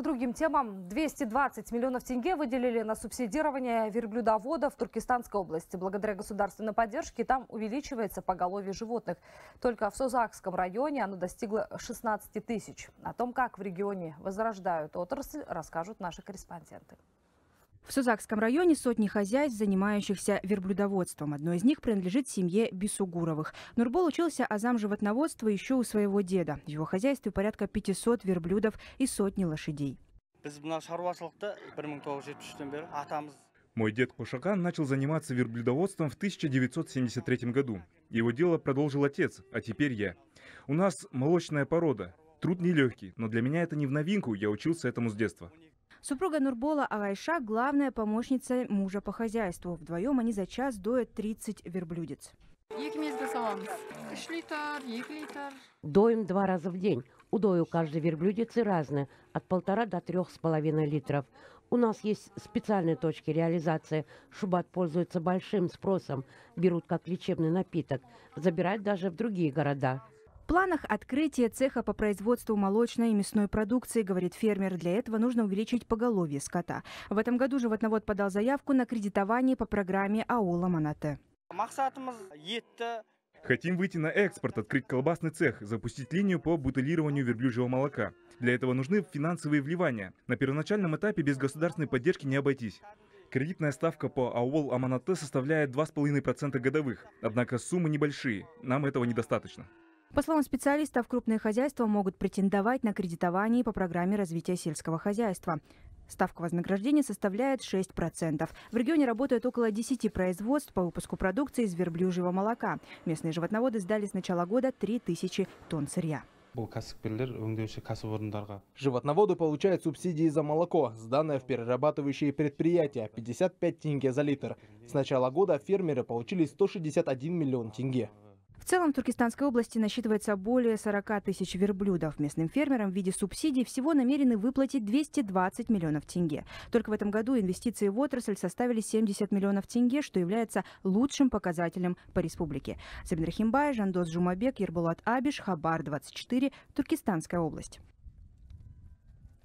К другим темам. 220 миллионов тенге выделили на субсидирование верблюдоводов в Туркестанской области. Благодаря государственной поддержке там увеличивается поголовье животных. Только в Созакском районе оно достигло 16 тысяч. О том, как в регионе возрождают отрасль, расскажут наши корреспонденты. В Созакском районе сотни хозяйств, занимающихся верблюдоводством. Одно из них принадлежит семье Бисугуровых. Нурбол учился азам животноводства еще у своего деда. В его хозяйстве порядка 500 верблюдов и сотни лошадей. Мой дед Ошакан начал заниматься верблюдоводством в 1973 году. Его дело продолжил отец, а теперь я. У нас молочная порода. Труд нелегкий, но для меня это не в новинку, я учился этому с детства. Супруга Нурбола Агайша – главная помощница мужа по хозяйству. Вдвоем они за час доят 30 верблюдец. Доим 2 раза в день. Удои у каждой верблюдицы разные – от 1,5 до 3,5 литров. У нас есть специальные точки реализации. Шубат пользуется большим спросом, берут как лечебный напиток. Забирают даже в другие города. В планах открытие цеха по производству молочной и мясной продукции, говорит фермер. Для этого нужно увеличить поголовье скота. В этом году животновод подал заявку на кредитование по программе «Ауыл Аманаты». Хотим выйти на экспорт, открыть колбасный цех, запустить линию по бутылированию верблюжьего молока. Для этого нужны финансовые вливания. На первоначальном этапе без государственной поддержки не обойтись. Кредитная ставка по Ауыл Аманаты составляет 2,5% годовых. Однако суммы небольшие, нам этого недостаточно. По словам специалистов, крупные хозяйства могут претендовать на кредитование по программе развития сельского хозяйства. Ставка вознаграждения составляет 6%. В регионе работают около 10 производств по выпуску продукции из верблюжьего молока. Местные животноводы сдали с начала года 3000 тонн сырья. Животноводы получают субсидии за молоко, сданное в перерабатывающие предприятия, 55 тенге за литр. С начала года фермеры получили 161 миллион тенге. В целом в Туркестанской области насчитывается более 40 тысяч верблюдов. Местным фермерам в виде субсидий всего намерены выплатить 220 миллионов тенге. Только в этом году инвестиции в отрасль составили 70 миллионов тенге, что является лучшим показателем по республике. Сабинархимбай, Жандос Жумабек, Ербулат Абиш, Хабар 24, Туркестанская область.